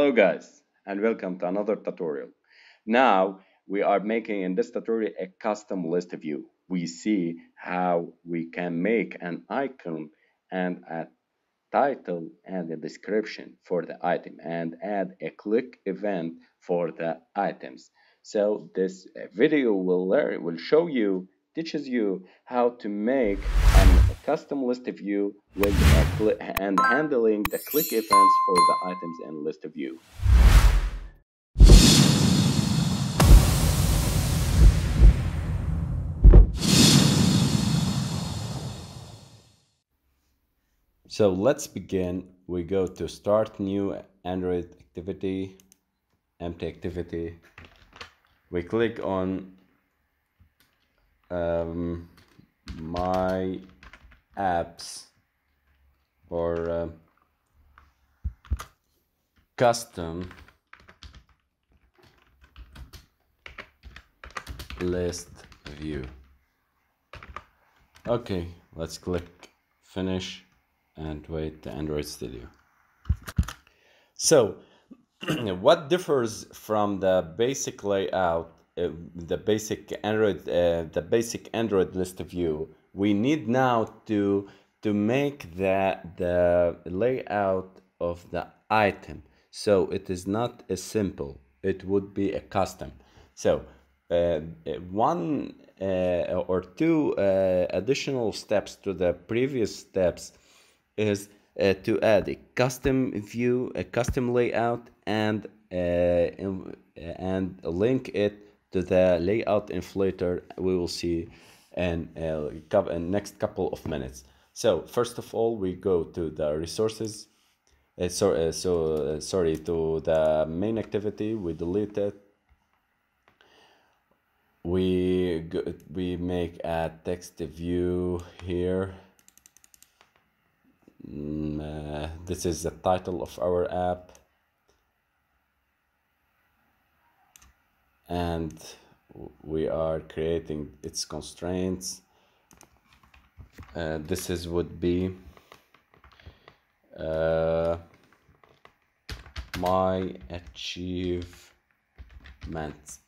Hello guys, and welcome to another tutorial. Now we are making in this tutorial a custom list view. We see how we can make an icon and a title and a description for the item and add a click event for the items. So this video will show you, teaches you how to make a custom list view with and handling the click events for the items in list view. So let's begin. We go to start new Android activity, empty activity. We click on my apps or custom list view. Okay, let's click finish and wait to Android Studio. So what differs from the basic layout, the basic Android list view? We need now to make the layout of the item, so it is not a simple, it would be a custom. So one or two additional steps to the previous steps is to add a custom view, a custom layout, and link it to the layout inflater. We will see in next couple of minutes. So first of all, we go to the resources. Sorry, to the main activity. We delete it. We make a text view here. This is the title of our app. And we are creating its constraints. This would be my achievements.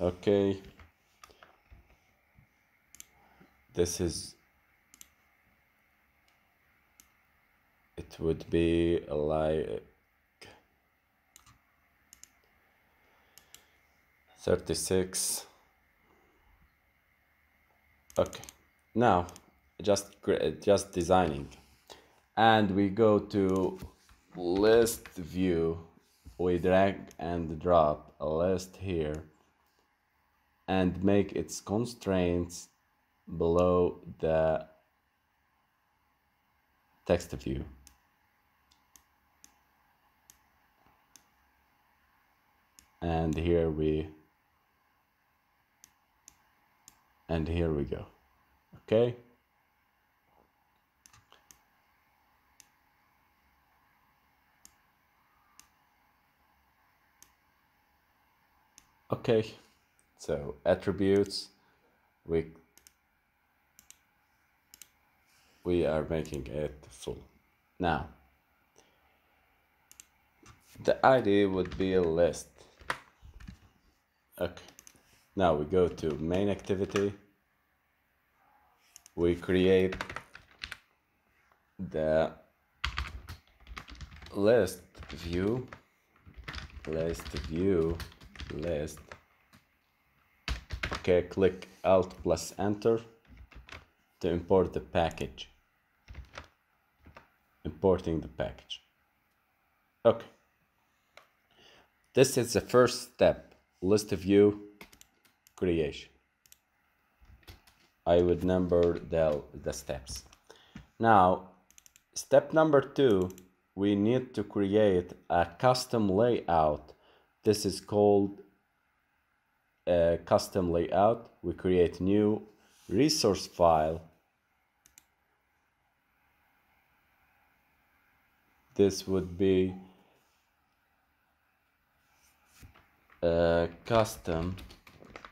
Okay, this is, it would be like 36. Okay, now just designing, and we go to list view. We drag and drop a list here and make its constraints below the text view. And here we go. Okay. Okay, so attributes, we are making it full. Now the ID would be a list. Okay, now we go to main activity. We create the list view. Okay, click Alt plus Enter to import the package. Importing the package. Okay. This is the first step, list view creation. I would number the steps. Now, step number 2, we need to create a custom layout. This is called a custom layout. We create new resource file. This would be a custom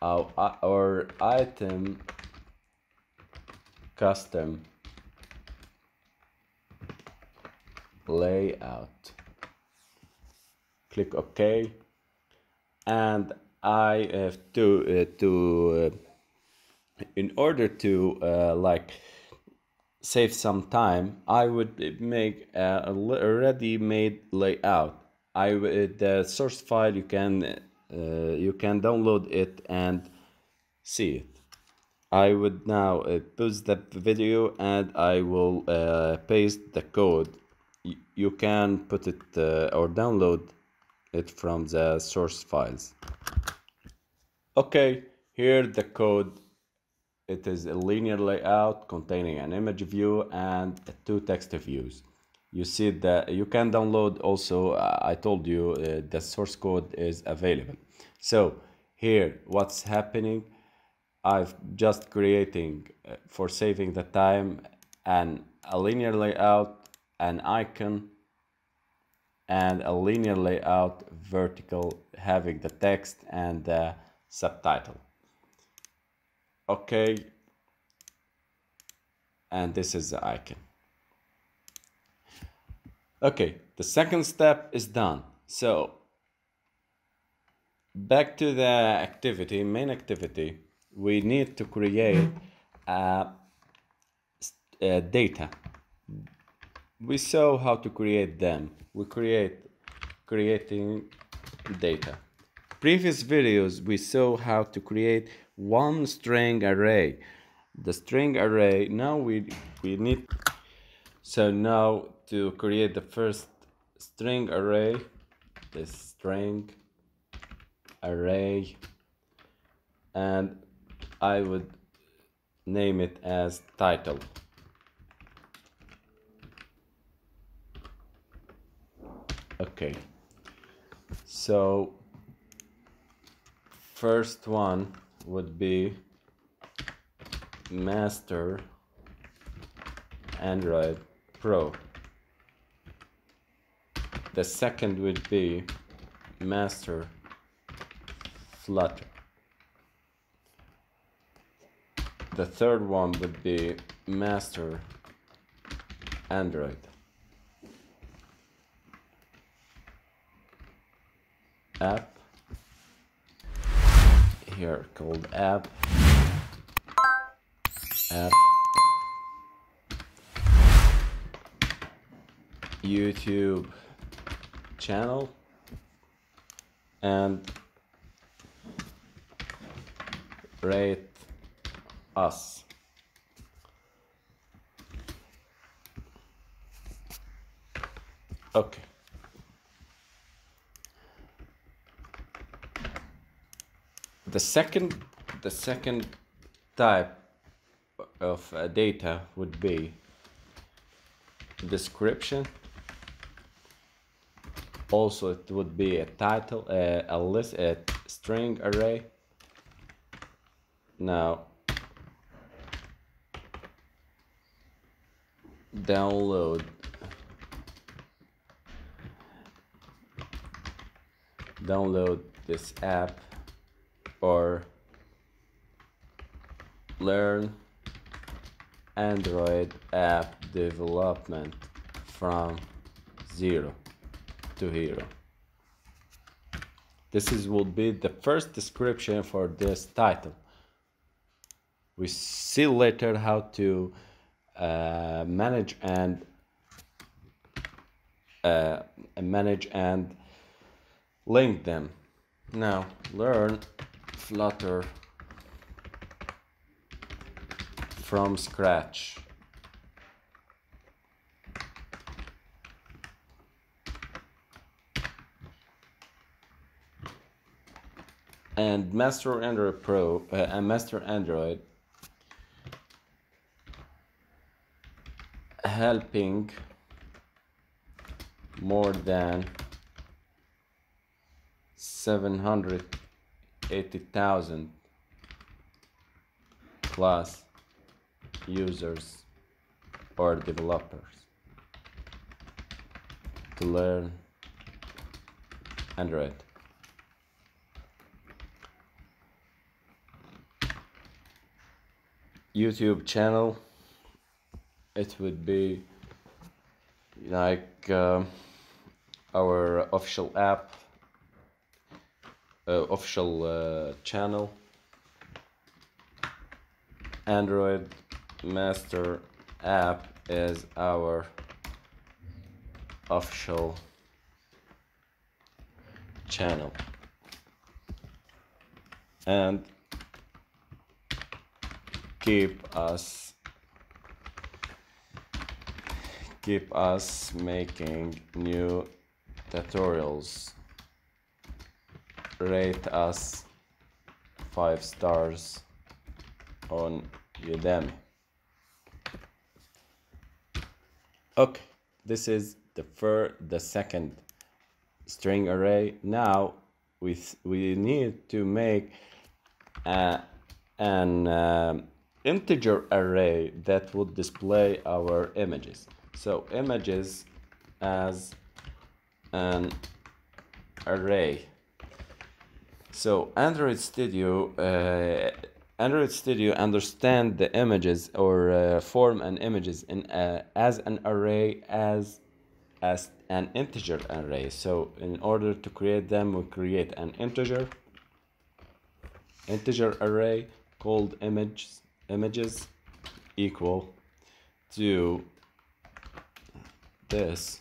or item custom layout. Click OK, and I have to in order to like save some time, I would make a ready-made layout. I the source file, you can download it and see it. I would now post the video, and I will paste the code. You can put it or download it from the source files. Okay, here the code. It is a linear layout containing an image view and two text views. You see that you can download also. I told you the source code is available. So here what's happening, I've just creating for saving the time a linear layout, an icon, and a linear layout vertical having the text and the subtitle. Okay, and this is the icon. Okay, the second step is done. So back to the activity, main activity, we need to create a data. We saw how to create them. We creating data. Previous videos we saw how to create one string array. The string array, now we need. So now to create the first string array, the string array, and I would name it as title. Okay, so first one would be Master Android Pro. The second would be Master Flutter. The third one would be Master Android. App, here called app, app, YouTube channel, and rate us. Okay. The second type of data would be description. Also, it would be a title, a list, a string array. Now, download this app, or learn Android app development from 0 to hero. This is will be the first description for this title. We see later how to manage and link them. Now learn Flutter from scratch. And Master Android Pro and Master Android helping more than 780,000 plus users or developers to learn Android. YouTube channel, it would be like our official app, official channel, Android Master app is our official channel. And keep us making new tutorials. Rate us 5 stars on Udemy. Okay, this is the second string array. Now we need to make an integer array that would display our images. So images as an array. So Android Studio understand the images or form an images in as an array, as an integer array. So in order to create them, we create an integer array called images equal to this,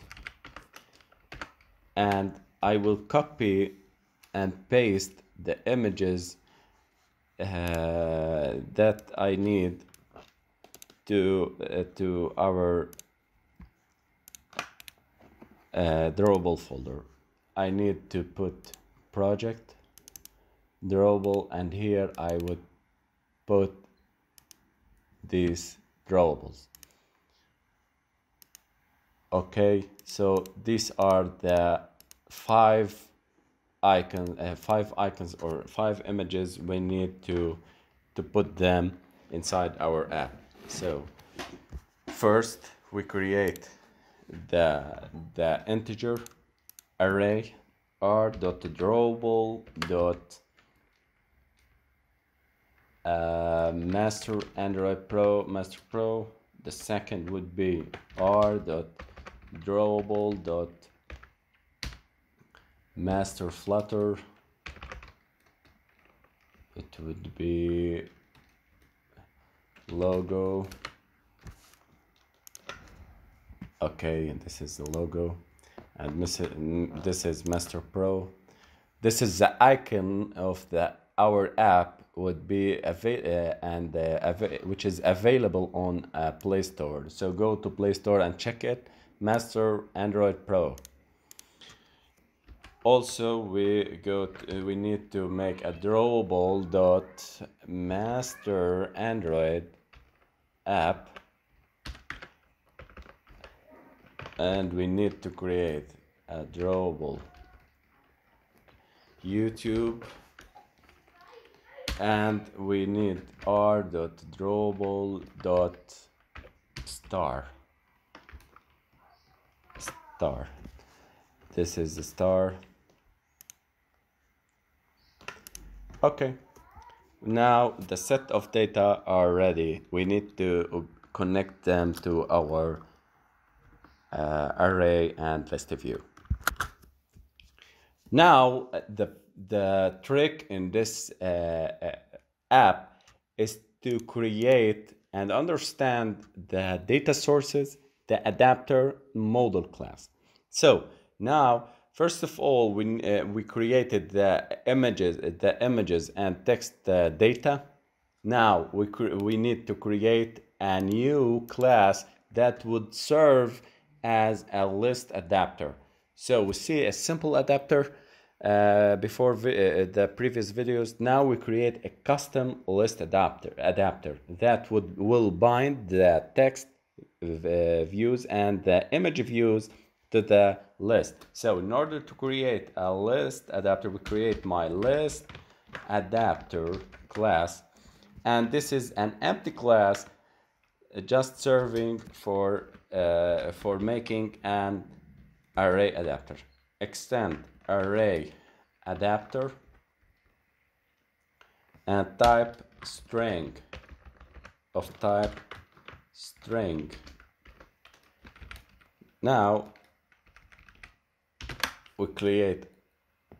and I will copy and paste the images that I need to our drawable folder. I need to put project drawable, and here I would put these drawables. Okay, so these are the 5 icons or 5 images we need to put them inside our app. So first we create the integer array r.drawable. Master Android Pro, Master Pro. The second would be r.drawable. Master Flutter, it would be logo. Okay, and this is the logo, and this is Master Pro. This is the icon of our app would be which is available on Play Store. So go to Play Store and check it. Master Android Pro. Also we need to make a drawable.masterAndroidApp, and we need to create a drawable YouTube, and we need r.drawable.star. This is the star. Okay, now the set of data are ready. We need to connect them to our array and ListView. Now the trick in this app is to create and understand the data sources, the adapter, model class. So now, first of all, we created the images and text data. Now we need to create a new class that would serve as a list adapter. So we see a simple adapter before the previous videos. Now we create a custom list adapter that will bind the text views and the image views to the list. So in order to create a list adapter, we create my list adapter class, and this is an empty class just serving for making an array adapter. Extend array adapter and type string of type string. Now we create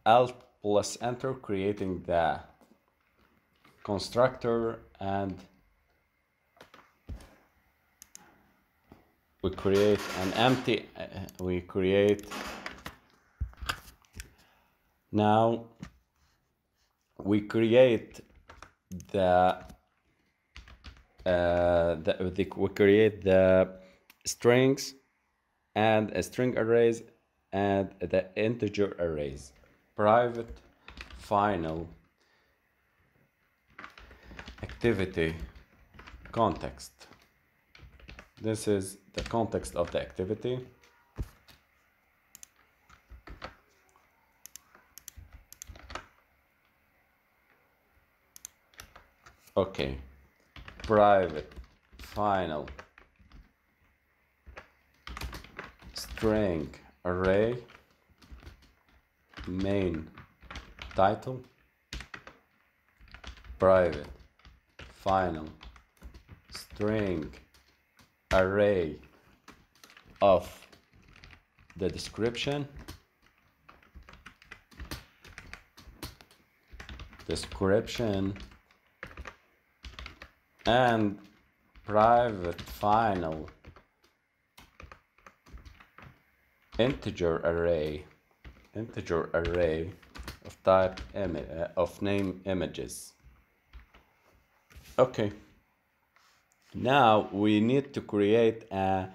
alt plus enter, creating the constructor, and we create an empty, now we create the strings and string arrays and the integer arrays. Private final activity context. This is the context of the activity. Okay, private final string array main title, private final string array of the description, and private final integer array, of type of name images. Okay. Now we need to create a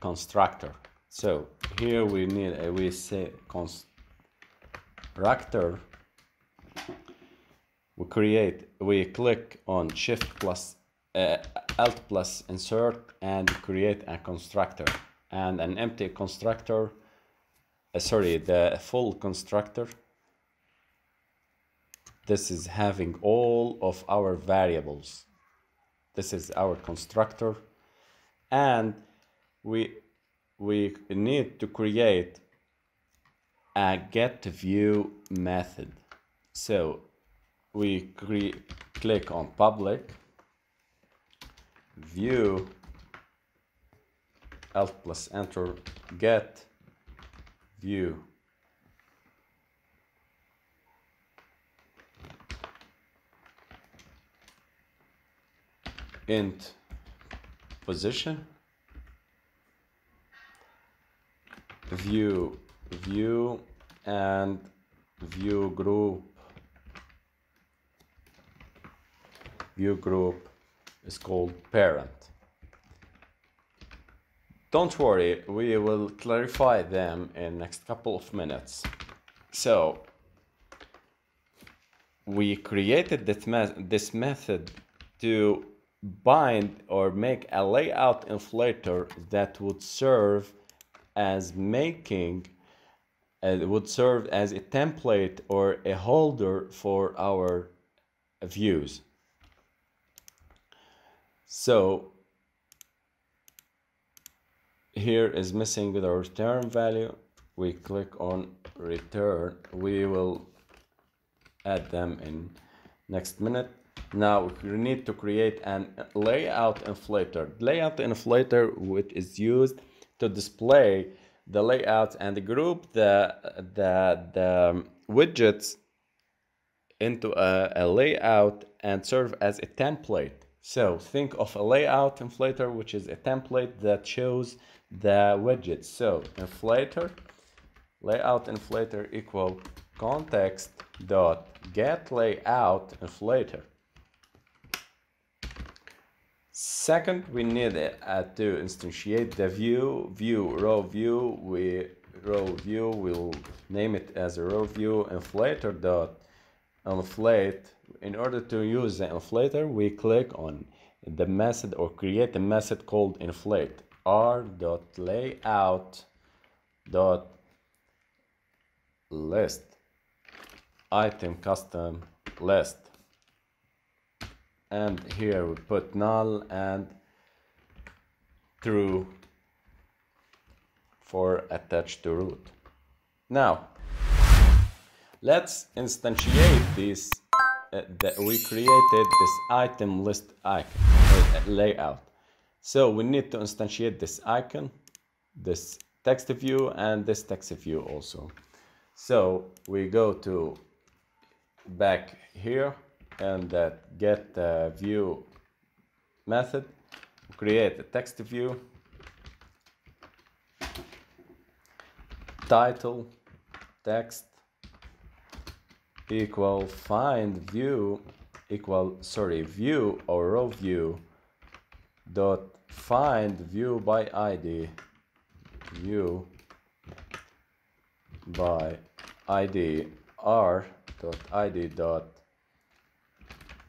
constructor. So here we need we say constructor. We create. We click on Shift plus Alt plus insert and create a constructor and an empty constructor. Sorry, the full constructor. This is having all of our variables. This is our constructor, and we need to create a getView method. So we click on public view, alt plus enter, getView. Int position, view and view group. View group is called parent. Don't worry, we will clarify them in next couple of minutes. So we created this method to bind or make a layout inflator that would serve as a template or a holder for our views. So here is missing the return value. We click on return. We will add them in next minute. Now we need to create an layout inflator. Which is used to display the layouts and group the widgets into a layout and serve as a template. So think of a layout inflator, which is a template that shows the widgets. So inflator, layout inflator equal context dot get layout inflator. Second, we need to instantiate the view. We'll name it as a row view inflator dot inflate. In order to use the inflator, we click on the method or create a method called inflate. R dot layout dot list item custom list. And here we put null and true for attached to root. Now, let's instantiate these we created this item list icon layout. So we need to instantiate this icon, this text view, and this text view also. So we go to back here and that get view method, create a text view, title text equal find view equal view or row view dot find view by ID, view by ID r dot ID dot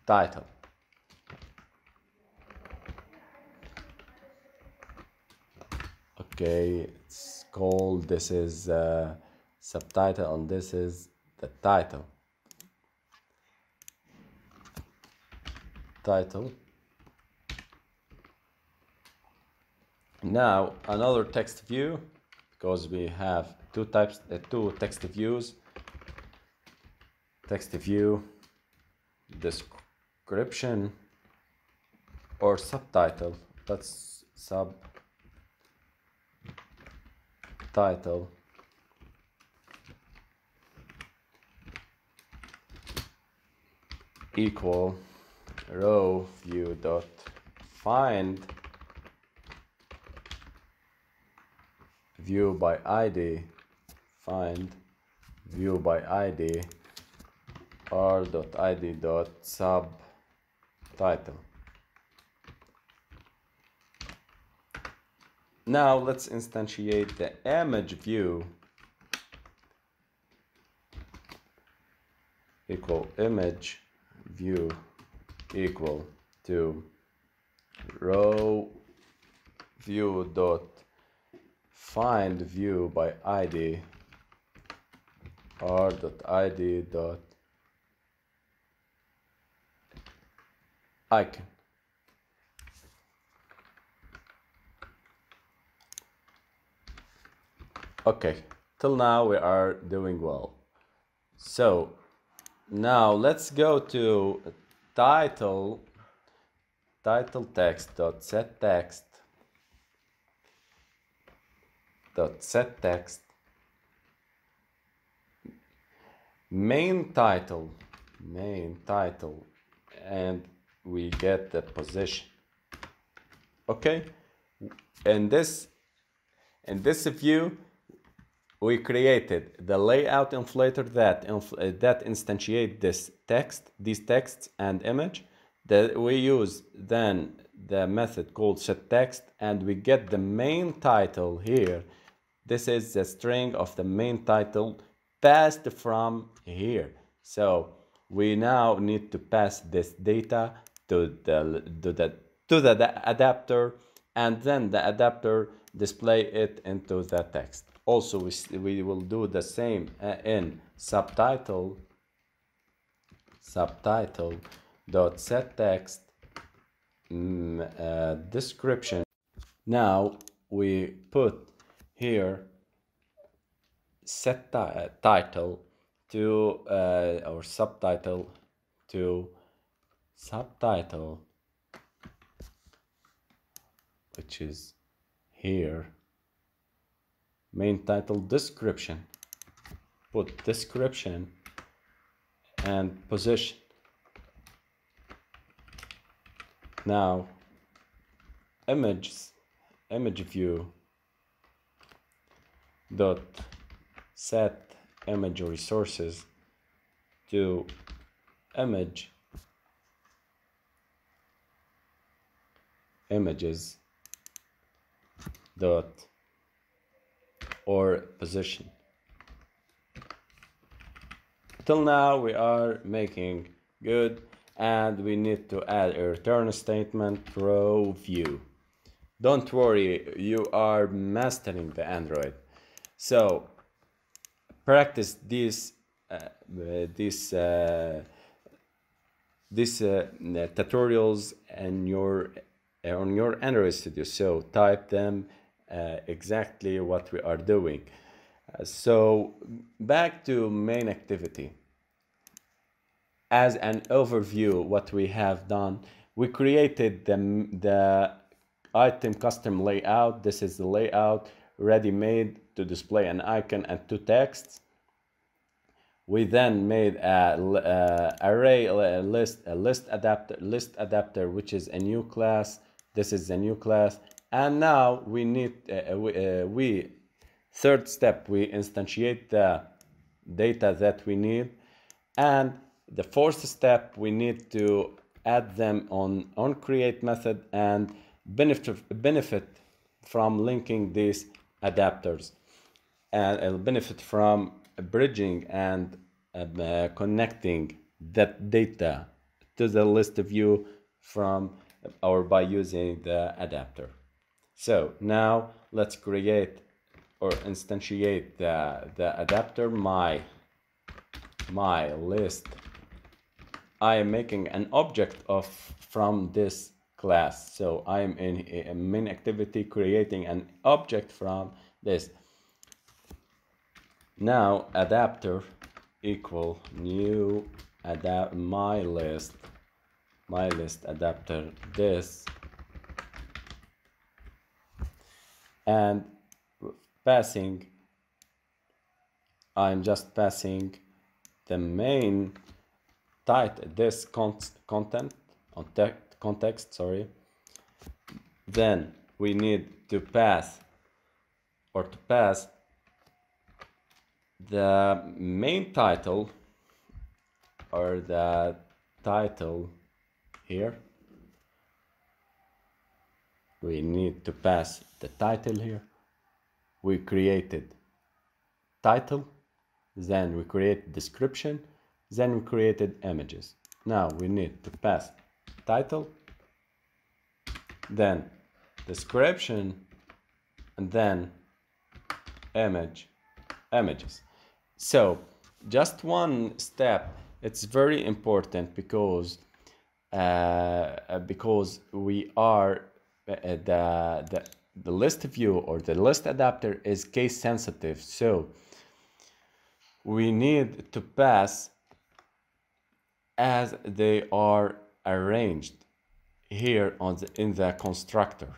title. Okay, it's called, this is subtitle and this is the title. Now another text view, because we have two types, two text views. Text view description or subtitle. That's subtitle. Equal row view dot find view by ID, find view by ID r dot ID dot subtitle. Now let's instantiate the image view equal image view equal to row view dot find view by ID r dot ID dot icon. Okay, till now we are doing well. So now let's go to title text dot set text main title and we get the position. Okay, in this view we created the layout inflator that instantiate this text, these texts and image. That we use then the method called setText, and we get the main title here. This is the string of the main title passed from here. So we now need to pass this data to the adapter, and then the adapter display it into the text. Also, we will do the same in subtitle dot set text description. Now we put here set title to or subtitle to subtitle, which is here, main title description, put description and position. Now image view dot set image resources to images dot or position. Till now we are making good, and we need to add a return statement, row view. Don't worry, you are mastering the Android, so practice these tutorials and your on your Android Studio, so type them exactly what we are doing. So back to main activity. as an overview, what we have done, we created the item custom layout. This is the layout ready made to display an icon and two texts. We then made a list adapter, which is a new class. This is a new class. And now we need third step, we instantiate the data that we need. And the fourth step, we need to add them on create method and benefit from linking these adapters, and it'll benefit from bridging and connecting that data to the list view from or by using the adapter. So now let's create or instantiate the adapter my list. I am making an object from this class, so I am in a main activity creating an object from this. Now adapter equal new my list adapter this, and passing, I'm just passing the main title, this content on context, sorry. Then we need to pass the main title or the title here. We need to pass the title here. We created title, then we create description, then we created images. Now we need to pass title, then description, and then images. So just one step, it's very important because we are the list view or the list adapter is case sensitive, so we need to pass as they are arranged here in the constructor.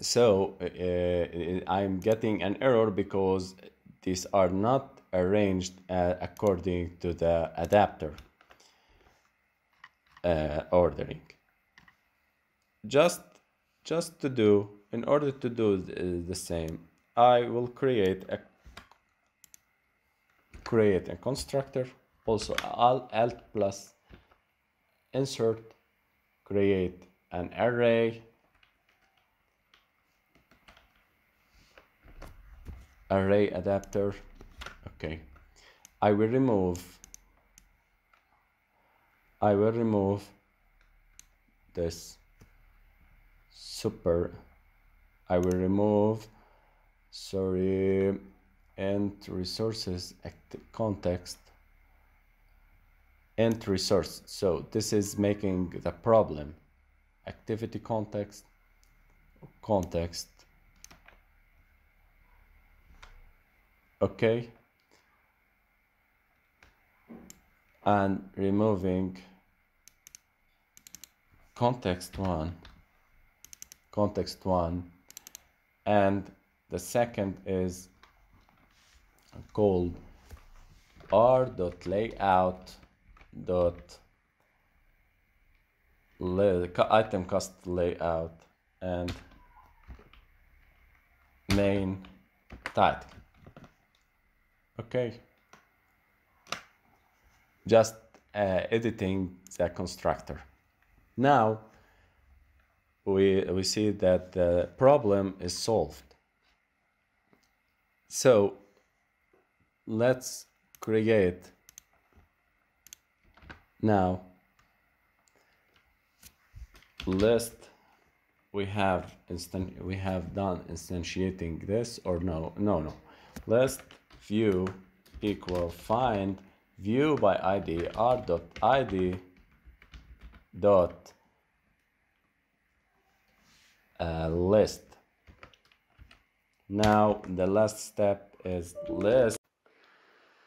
So I'm getting an error because these are not arranged according to the adapter ordering. Just to do, in order to do the same, I will create a constructor, also Alt+, insert, create an array adapter. Okay, I will remove this super, sorry, and resources context and resource. So this is making the problem, activity context. Okay, and removing context one, and the second is called r.layout.itemCostLayout and main title. Okay, just editing the constructor. Now we see that the problem is solved. So let's create now list. We have done instantiating this, or no, list view equal find view by id r.id dot list. Now the last step is list.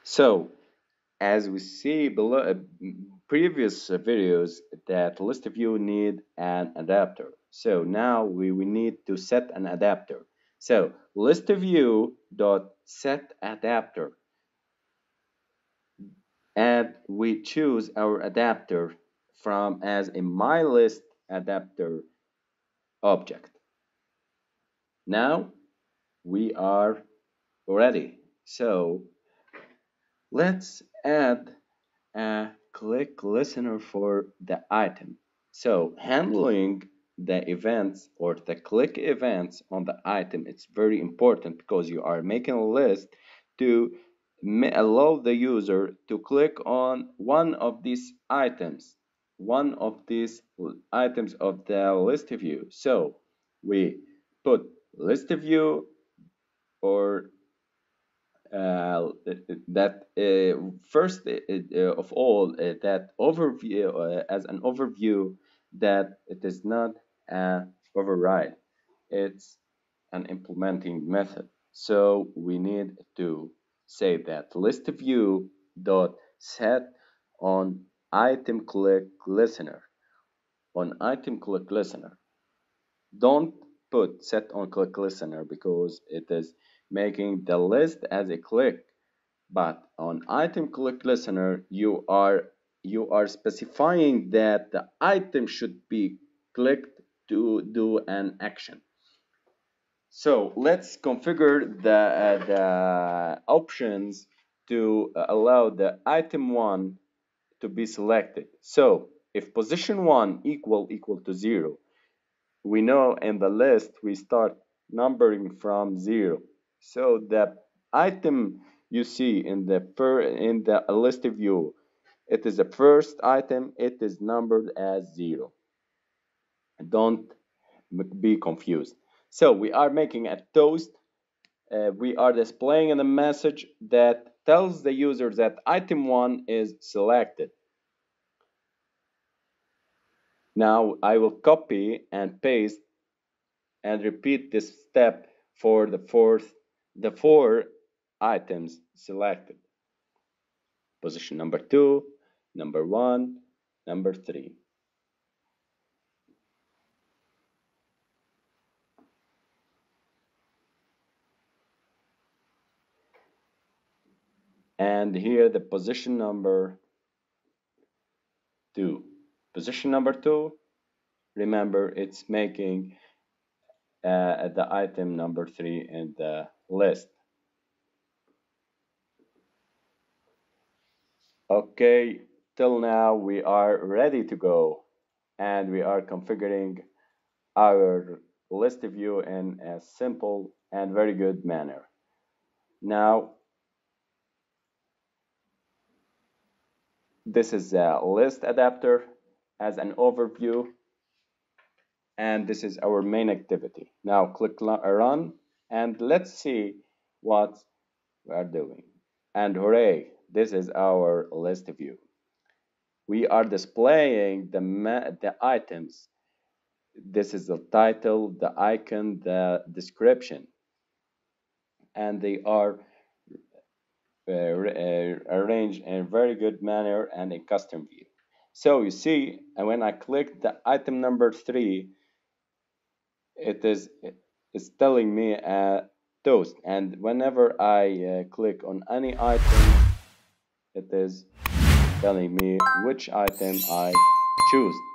So As we see below previous videos, that ListView need an adapter. So now we need to set an adapter. So ListView.setAdapter, and we choose our adapter from as a MyListAdapter object. Now we are ready. So let's add a click listener for the item. So handling the events or the click events on the item, it's very important because you are making a list to allow the user to click on one of these items of the list view. So we put list view or that overview as an overview, that it is not an override, it's an implementing method. So we need to say that ListView dot set on item click listener, on item click listener. Don't put set on click listener because it is making the list as a click, but on item click listener you are specifying that the item should be clicked to do an action. So let's configure the options to allow the item 1 to be selected. So if position 1 equal to 0, we know in the list we start numbering from 0. So the item you see in the list view, it is the first item, it is numbered as 0. Don't be confused. So we are making a toast. We are displaying a message that tells the user that item 1 is selected. Now I will copy and paste and repeat this step for the four items selected. Position number 2, number 1, number 3. And here the position number 2. Position number 2, remember, it's making the item number 3 in the list. Okay, till now we are ready to go, and we are configuring our list view in a simple and very good manner. Now this is a list adapter as an overview, and this is our main activity. Now click run, and let's see what we are doing. And hooray, this is our list view. We are displaying the items. This is the title, the icon, the description, and they are arranged in a very good manner and in custom view. So you see, and when I click the item number 3, it's telling me a toast, and whenever I click on any item, it is telling me which item I choose.